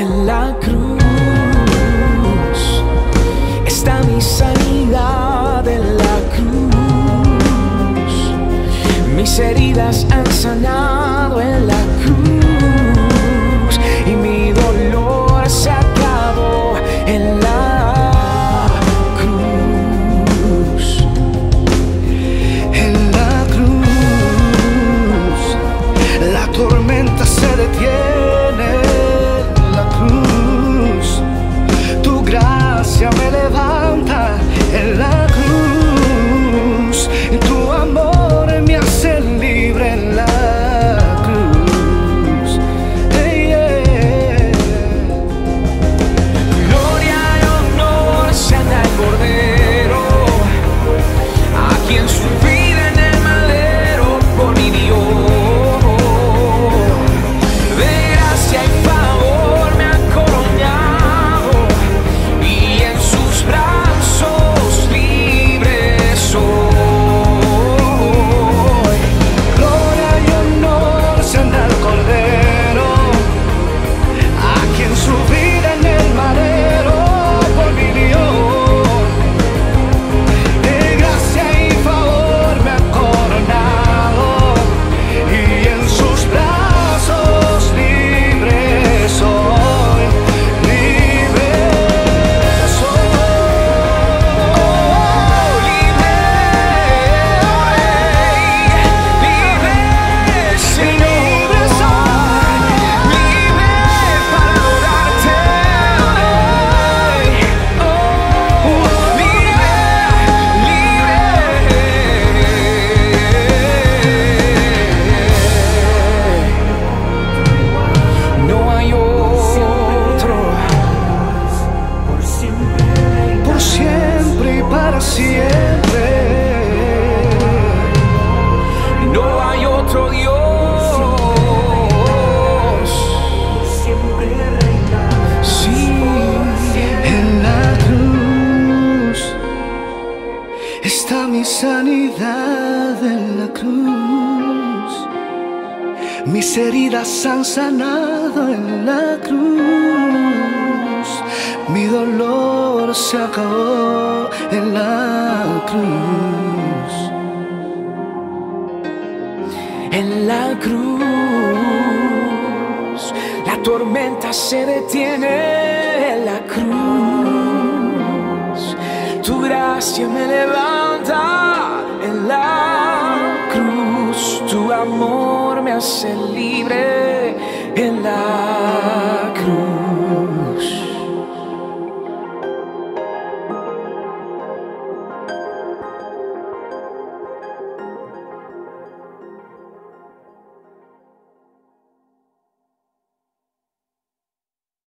en la cruz está mi sanidad, en la cruz mis heridas han sanado, en la cruz y mi dolor se acabó, en la cruz, en la cruz. La tormenta se detiene, me levanta, en la cruz tu amor me hace libre, en la cruz. Hey, yeah. Gloria y honor sean al Cordero, a quien su vida en el madero convivió. De gracia y favor me ha coronado, brazos libres soy. Gloria y honor sean al Cordero, a quien su vida en el madero convivió. De gracia y favor me ha coronado, y en sus brazos libre soy. Está mi sanidad, en la cruz mis heridas han sanado, en la cruz mi dolor se acabó, en la cruz. En la cruz la tormenta se detiene, en la cruz tu gracia me levanta, en la cruz tu amor me hace libre, en la